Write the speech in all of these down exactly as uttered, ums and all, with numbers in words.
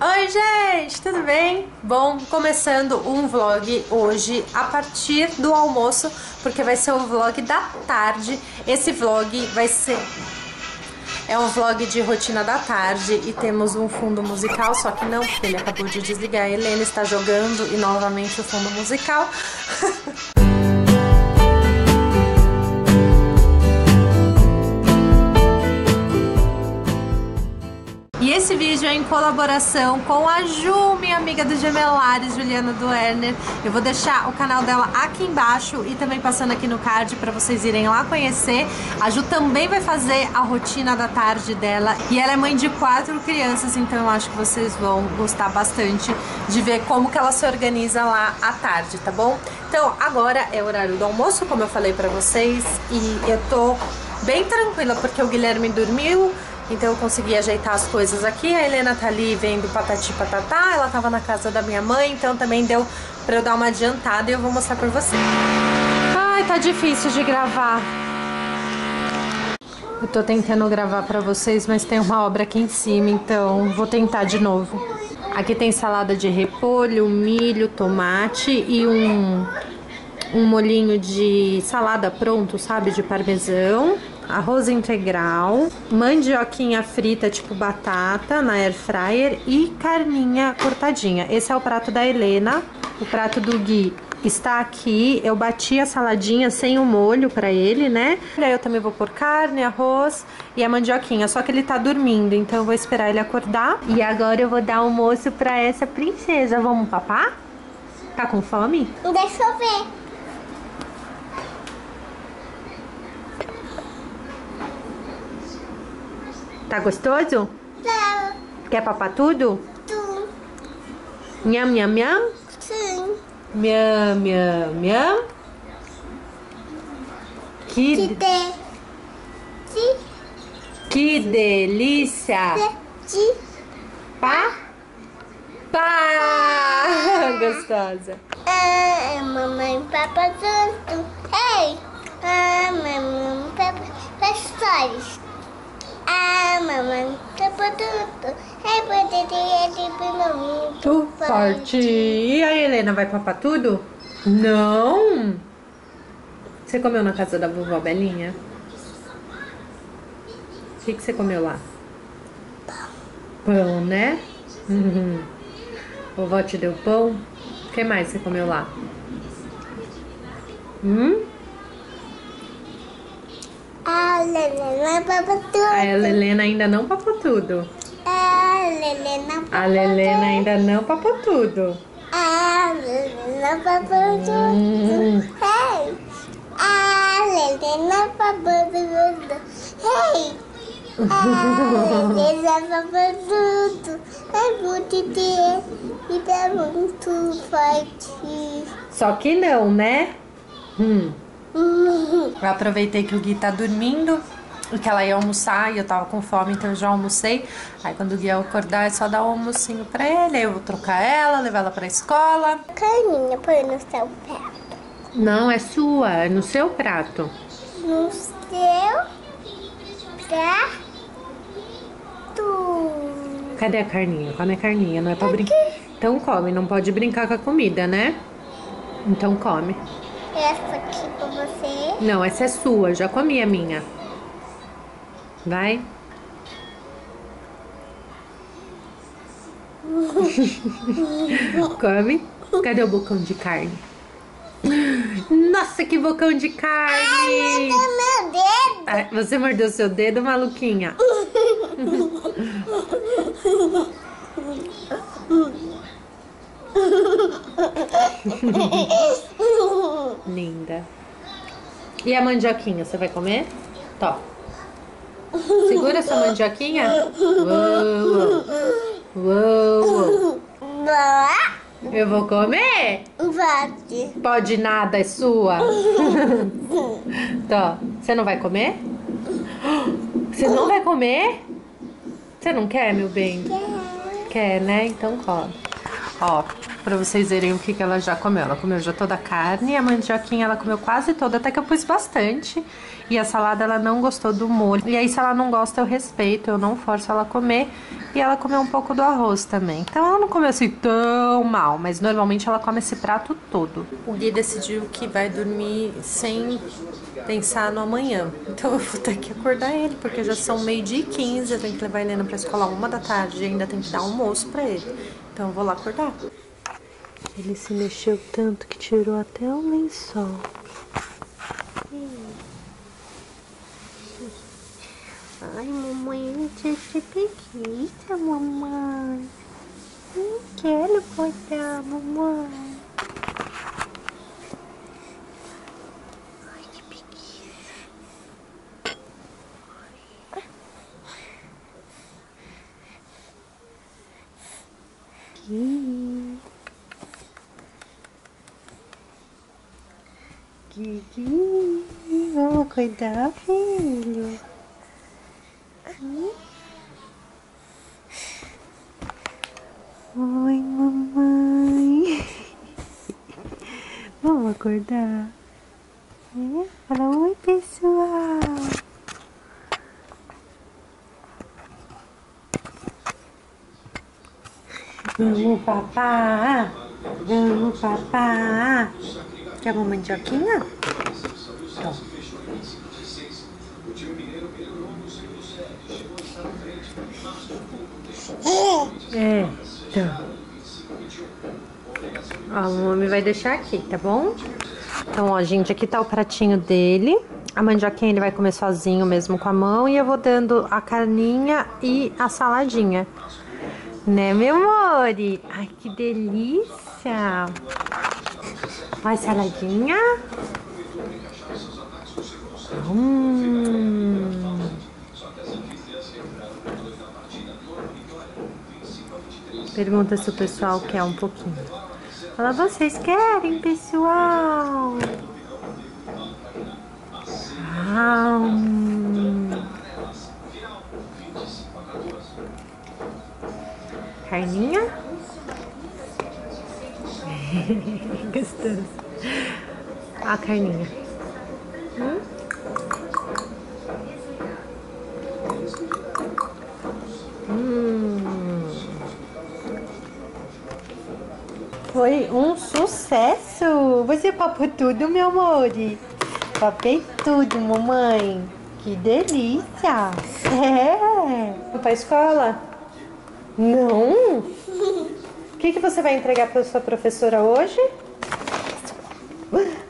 Oi gente, tudo bem? Bom, começando um vlog hoje a partir do almoço, porque vai ser o vlog da tarde. Esse vlog vai ser... é um vlog de rotina da tarde e temos um fundo musical, só que não, porque ele acabou de desligar. A Helena está jogando e novamente o fundo musical. E esse vídeo é em colaboração com a Ju, minha amiga do Gemelares, Juliana do Werner. Eu vou deixar o canal dela aqui embaixo e também passando aqui no card para vocês irem lá conhecer. A Ju também vai fazer a rotina da tarde dela e ela é mãe de quatro crianças, então eu acho que vocês vão gostar bastante de ver como que ela se organiza lá à tarde, tá bom? Então agora é o horário do almoço, como eu falei pra vocês, e eu tô bem tranquila porque o Guilherme dormiu. Então eu consegui ajeitar as coisas aqui. A Helena tá ali vendo Patati-Patatá. Ela tava na casa da minha mãe, então também deu pra eu dar uma adiantada e eu vou mostrar pra vocês. Ai, tá difícil de gravar. Eu tô tentando gravar pra vocês, mas tem uma obra aqui em cima, então vou tentar de novo. Aqui tem salada de repolho, milho, tomate e um, um molhinho de salada pronto, sabe? De parmesão. Arroz integral, mandioquinha frita tipo batata na air fryer e carninha cortadinha. Esse é o prato da Helena. O prato do Gui está aqui. Eu bati a saladinha sem o molho pra ele, né? E aí eu também vou pôr carne, arroz e a mandioquinha. Só que ele tá dormindo, então eu vou esperar ele acordar. E agora eu vou dar almoço pra essa princesa. Vamos papar? Tá com fome? Deixa eu ver. Tá gostoso? Tá. Quer papar tudo? Tudo. Nham, nham, nham? Sim. Nham, nham, nham. Que, que, de... de... que delícia. De... De... Pá. Pá. Ah. Gostosa. Ah, mamãe, papa junto. Ei. Ah, mamãe, papa, pastores. Ah, mamãe, tudo é muito forte. E a Helena vai papar tudo? Não! Você comeu na casa da vovó Belinha? O que, que você comeu lá? Pão. Pão, né? Uhum. Vovó te deu pão? O que mais você comeu lá? Hum? A Helena papou tudo. A Helena ainda não papou tudo. A Helena papou tudo. A Helena ainda não papou tudo. A Helena papou tudo. Ei! A Helena papou tudo. Ei! A Helena papou tudo. É muito de... E é muito forte. Só que não, né? Hum. Eu aproveitei que o Gui tá dormindo e que ela ia almoçar e eu tava com fome, então eu já almocei. Aí quando o Gui acordar é só dar um almocinho pra ele, aí eu vou trocar ela, levar ela pra escola. Carninha, põe no seu prato. Não, é sua, é no seu prato. No seu prato. Cadê a carninha? Come a carninha, não é pra brincar. Então come, não pode brincar com a comida, né? Então come. Essa aqui pra você. Não, essa é sua. Já comi a minha. Vai. Come. Cadê o bocão de carne? Nossa, que bocão de carne! Ai, meu dedo! Ai, você mordeu seu dedo, maluquinha? Linda. E a mandioquinha, você vai comer? Tó. Segura essa mandioquinha. Uou, uou. Uou. Eu vou comer? Pode. Pode nada, é sua. Tó. Você não vai comer? Você não vai comer? Você não quer, meu bem? Quer, né? Então come. Ó. pra vocês verem o que, que ela já comeu. Ela comeu já toda a carne, a mandioquinha ela comeu quase toda, até que eu pus bastante. E a salada ela não gostou do molho. E aí se ela não gosta eu respeito, eu não forço ela a comer. E ela comeu um pouco do arroz também. Então ela não comeu assim tão mal, mas normalmente ela come esse prato todo. O Gui decidiu que vai dormir sem pensar no amanhã. Então eu vou ter que acordar ele, porque já são meio-dia e quinze. Eu tenho que levar a Helena pra escola uma da tarde e ainda tem que dar almoço pra ele. Então eu vou lá acordar. Ele se mexeu tanto que tirou até o lençol. Ai, mamãe, eu tinha que preguiça, mamãe. Não quero acordar, mamãe. Ai, que preguiça. Gui. Gui, Gui. Vamos acordar, filho. Oi, mamãe. Vamos acordar? É? Fala oi, pessoal. Vamos, papá. Vamos, papá. Quer uma mandioquinha? Então. É, então. Ó, o homem vai deixar aqui, tá bom? Então, ó, gente, aqui tá o pratinho dele. A mandioquinha ele vai comer sozinho mesmo com a mão. E eu vou dando a carninha e a saladinha. Né, meu amor? Ai, que delícia! Vai, saladinha. Hum... Pergunta se o pessoal quer um pouquinho. Fala, vocês querem, pessoal? Ah, hum. Carninha? Gostoso. A carninha. Hum? Foi um sucesso! Você papou tudo, meu amor! Papei tudo, mamãe! Que delícia! É! Vou pra escola? Não? O que, que você vai entregar pra sua professora hoje?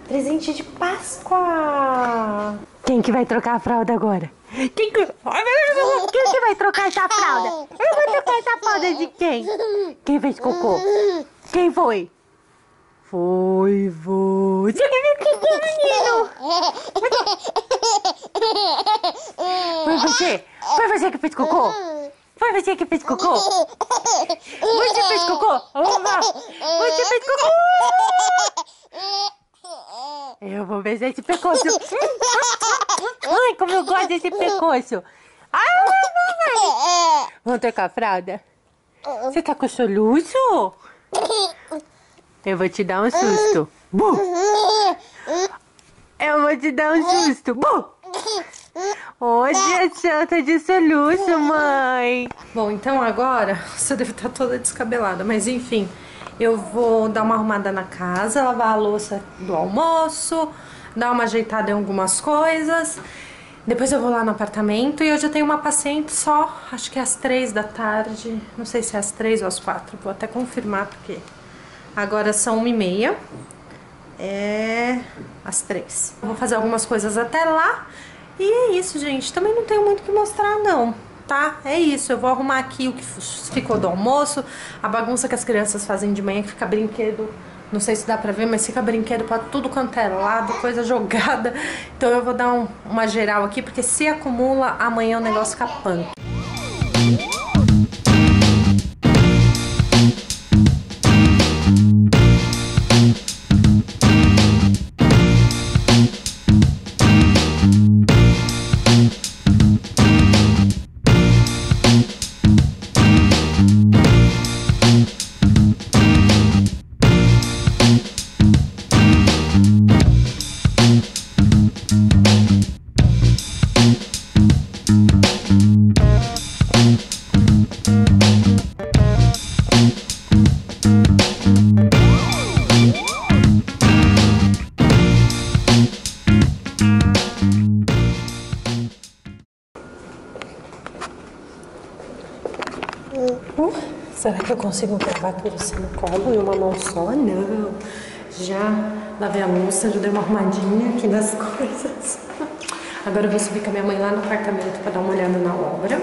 Presente de Páscoa! Quem que vai trocar a fralda agora? Quem que... quem que vai trocar essa fralda? Eu vou trocar essa fralda de quem? Quem fez cocô? Quem foi? Foi você. Menino. Foi você? Foi você que fez cocô? Foi você que fez cocô? Você fez cocô? Você fez cocô? Eu vou beijar esse pescoço. Ai, como eu gosto desse pescoço. Ai, mamãe. Vamos trocar a fralda? Você tá com soluço? Eu vou te dar um susto. Bum! Eu vou te dar um susto. Bum! Hoje é santa de soluço, mãe. Bom, então agora você deve estar toda descabelada, mas enfim, eu vou dar uma arrumada na casa, lavar a louça do almoço, dar uma ajeitada em algumas coisas. Depois eu vou lá no apartamento e hoje eu tenho uma paciente só, acho que é às três da tarde, não sei se é às três ou às quatro, vou até confirmar porque agora são uma e meia, é às três. Vou fazer algumas coisas até lá e é isso, gente, também não tenho muito o que mostrar não, tá? É isso, eu vou arrumar aqui o que ficou do almoço, a bagunça que as crianças fazem de manhã que fica brinquedo. Não sei se dá pra ver, mas fica brinquedo pra tudo quanto é lado, coisa jogada. Então eu vou dar um, uma geral aqui, porque se acumula, amanhã o negócio fica punk. colo. Será que eu consigo gravar tudo assim no colo em uma mão só? Não. Já lavei a louça, já dei uma arrumadinha aqui nas coisas. Agora eu vou subir com a minha mãe lá no apartamento para dar uma olhada na obra.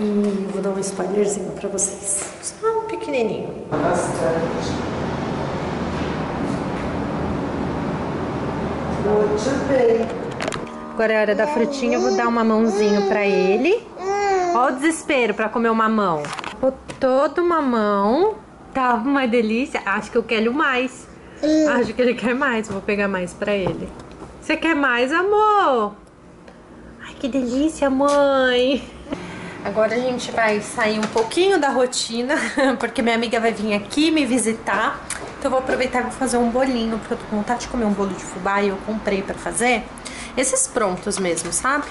E vou dar um spoilerzinho para vocês. Só um pequenininho. Bastante. Muito bem. Agora é a hora da frutinha, eu vou dar um mamãozinho pra ele. Ó o desespero pra comer o mamão. Todo mamão. Tá uma delícia. Acho que eu quero mais. Acho que ele quer mais. Vou pegar mais pra ele. Você quer mais, amor? Ai, que delícia, mãe. Agora a gente vai sair um pouquinho da rotina, porque minha amiga vai vir aqui me visitar. Então eu vou aproveitar e vou fazer um bolinho, porque eu tô com vontade de comer um bolo de fubá e eu comprei pra fazer. Esses prontos mesmo, sabe?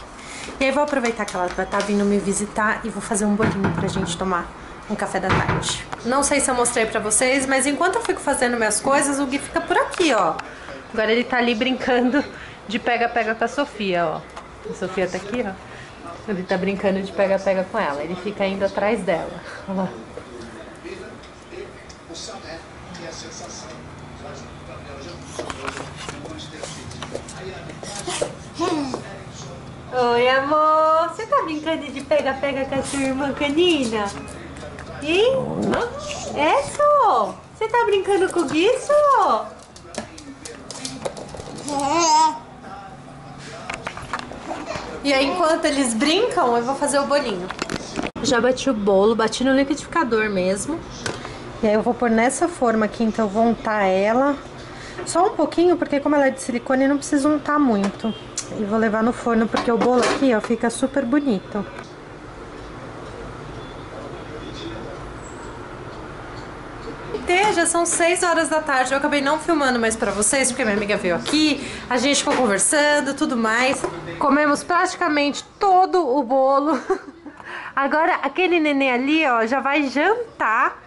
E aí vou aproveitar que ela vai estar vindo me visitar e vou fazer um bolinho pra gente tomar um café da tarde. Não sei se eu mostrei pra vocês, mas enquanto eu fico fazendo minhas coisas, o Gui fica por aqui, ó. Agora ele tá ali brincando de pega-pega com a Sofia, ó. A Sofia tá aqui, ó. Ele tá brincando de pega-pega com ela. Ele fica indo atrás dela. Olha lá. Oi, amor, você tá brincando de pega-pega com a sua irmã canina? Hein? É, Sô? Você tá brincando com o Gui, Sô? E aí, enquanto eles brincam, eu vou fazer o bolinho. Já bati o bolo, bati no liquidificador mesmo. E aí eu vou pôr nessa forma aqui, então eu vou untar ela. Só um pouquinho, porque como ela é de silicone, não precisa untar muito. E vou levar no forno, porque o bolo aqui, ó, fica super bonito. Então, já são seis horas da tarde. Eu acabei não filmando mais pra vocês, porque minha amiga veio aqui. A gente ficou conversando, tudo mais. Comemos praticamente todo o bolo. Agora, aquele neném ali, ó, já vai jantar.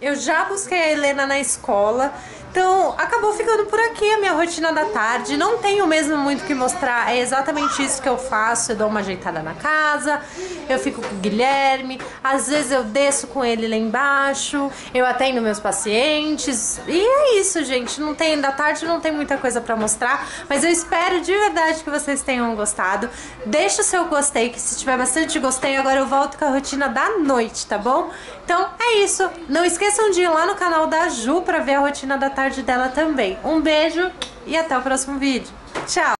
Eu já busquei a Helena na escola, então acabou ficando por aqui a minha rotina da tarde. Não tenho mesmo muito o que mostrar, é exatamente isso que eu faço. Eu dou uma ajeitada na casa, eu fico com o Guilherme, às vezes eu desço com ele lá embaixo, eu atendo meus pacientes. E é isso, gente, não tem, da tarde não tem muita coisa pra mostrar, mas eu espero de verdade que vocês tenham gostado. Deixa o seu gostei, que se tiver bastante gostei, agora eu volto com a rotina da noite, tá bom? Então é isso, não esqueça Esqueçam de ir lá no canal da Ju pra ver a rotina da tarde dela também. Um beijo e até o próximo vídeo. Tchau!